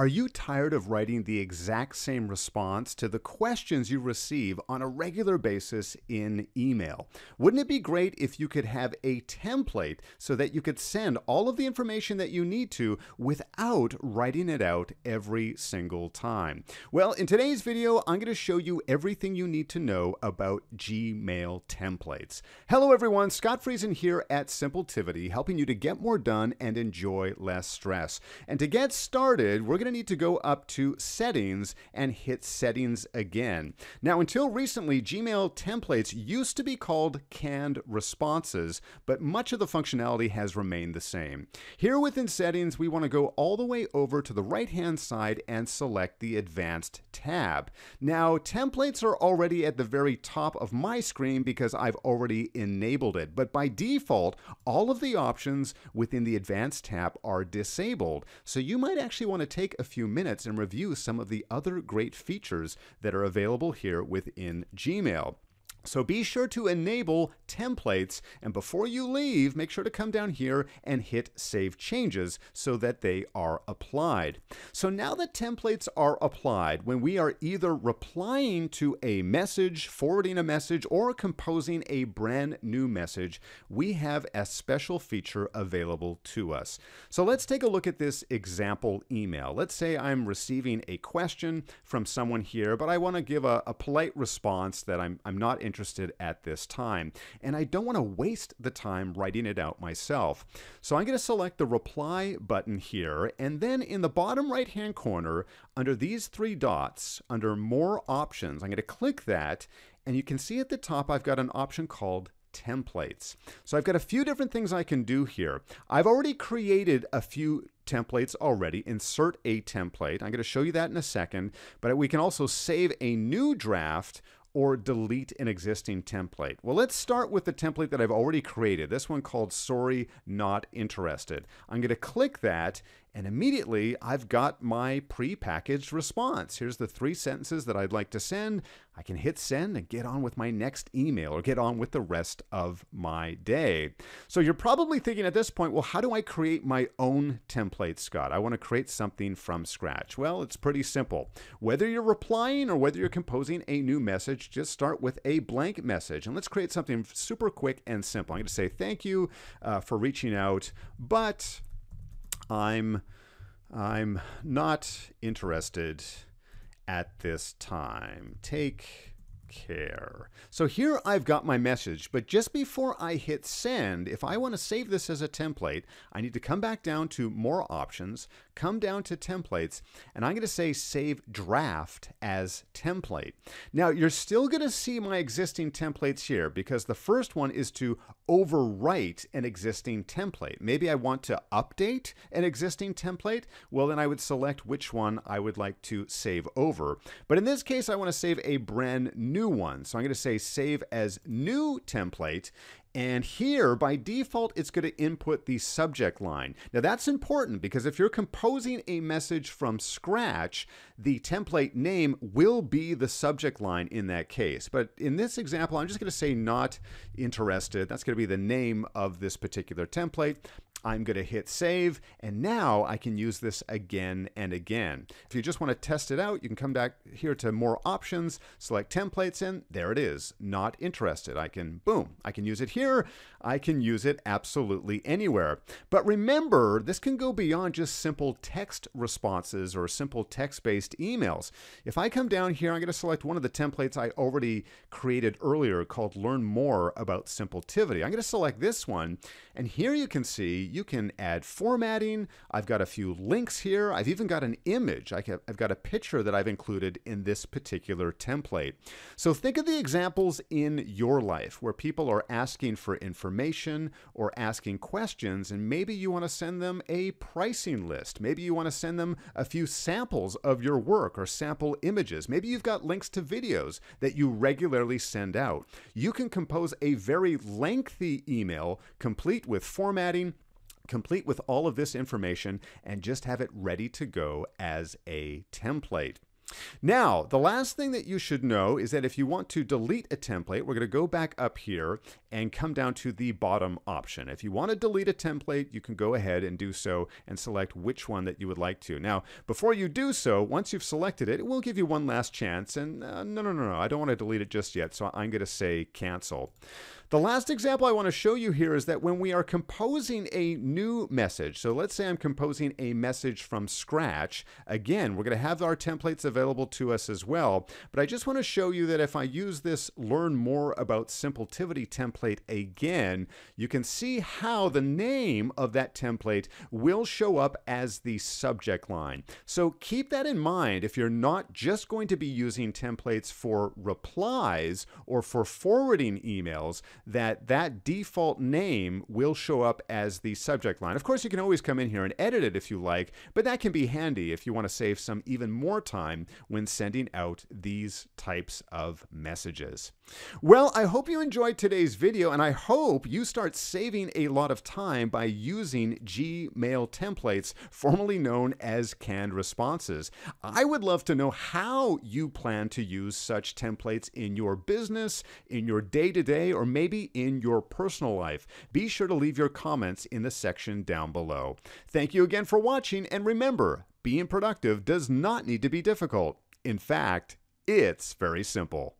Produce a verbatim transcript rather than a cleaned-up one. Are you tired of writing the exact same response to the questions you receive on a regular basis in email? Wouldn't it be great if you could have a template so that you could send all of the information that you need to without writing it out every single time? Well, in today's video, I'm going to show you everything you need to know about Gmail templates. Hello everyone, Scott Friesen here at Simpletivity, helping you to get more done and enjoy less stress. And to get started, we're going to need to go up to Settings and hit Settings again. Now, until recently, Gmail templates used to be called canned responses, but much of the functionality has remained the same. Here within Settings, we want to go all the way over to the right-hand side and select the Advanced tab. Now, templates are already at the very top of my screen because I've already enabled it, but by default, all of the options within the Advanced tab are disabled, so you might actually want to take a few minutes and review some of the other great features that are available here within Gmail. So be sure to enable templates, and before you leave, make sure to come down here and hit Save Changes so that they are applied. So now that templates are applied, when we are either replying to a message, forwarding a message, or composing a brand new message, we have a special feature available to us. So let's take a look at this example email. Let's say I'm receiving a question from someone here, but I want to give a, a polite response that I'm, I'm not interested interested at this time, and I don't want to waste the time writing it out myself. So I'm going to select the reply button here, and then in the bottom right hand corner under these three dots under more options, I'm going to click that, and you can see at the top I've got an option called templates. So I've got a few different things I can do here. I've already created a few templates already. Insert a template. I'm going to show you that in a second, but we can also save a new draft or delete an existing template. Well, let's start with the template that I've already created, this one called Sorry, Not Interested. I'm gonna click that, and immediately I've got my pre-packaged response. Here's the three sentences that I'd like to send. I can hit send and get on with my next email or get on with the rest of my day. So you're probably thinking at this point, well, how do I create my own template, Scott? I want to create something from scratch. Well, it's pretty simple. Whether you're replying or whether you're composing a new message, just start with a blank message. And let's create something super quick and simple. I'm going to say thank you uh, for reaching out, but I'm, I'm not interested at this time. Take care. So here I've got my message, but just before I hit send, if I want to save this as a template, I need to come back down to more options, come down to templates, and I'm going to say save draft as template. Now you're still going to see my existing templates here because the first one is to overwrite an existing template. Maybe I want to update an existing template. Well, then I would select which one I would like to save over. But in this case, I want to save a brand new one. So I'm going to say save as new template. And here, by default, it's going to input the subject line. Now that's important because if you're composing a message from scratch, the template name will be the subject line in that case. But in this example, I'm just going to say not interested. That's going to be the name of this particular template. I'm going to hit save, and now I can use this again and again. If you just want to test it out, you can come back here to more options, select templates, and there it is, not interested. I can, boom, I can use it here. I can use it absolutely anywhere. But remember, this can go beyond just simple text responses or simple text-based emails. If I come down here, I'm going to select one of the templates I already created earlier called Learn More About Simpletivity. I'm going to select this one, and here you can see you can add formatting. I've got a few links here. I've even got an image. I can, I've got a picture that I've included in this particular template. So think of the examples in your life where people are asking for information or asking questions, and maybe you want to send them a pricing list. Maybe you want to send them a few samples of your work or sample images. Maybe you've got links to videos that you regularly send out. You can compose a very lengthy email complete with formatting, complete with all of this information, and just have it ready to go as a template. Now, the last thing that you should know is that if you want to delete a template, we're going to go back up here and come down to the bottom option. If you want to delete a template, you can go ahead and do so and select which one that you would like to. Now, before you do so, once you've selected it, it will give you one last chance. And uh, no, no, no, no, I don't want to delete it just yet, so I'm going to say cancel. The last example I want to show you here is that when we are composing a new message, so let's say I'm composing a message from scratch, again, we're going to have our templates available to us as well, but I just want to show you that if I use this Learn More About Simpletivity template again, you can see how the name of that template will show up as the subject line. So keep that in mind if you're not just going to be using templates for replies or for forwarding emails, that that default name will show up as the subject line. Of course, you can always come in here and edit it if you like, but that can be handy if you want to save some even more time when sending out these types of messages. Well, I hope you enjoyed today's video, and I hope you start saving a lot of time by using Gmail templates, formerly known as canned responses. I would love to know how you plan to use such templates in your business, in your day-to-day, or maybe in your personal life. Be sure to leave your comments in the section down below. Thank you again for watching, and remember, being productive does not need to be difficult. In fact, it's very simple.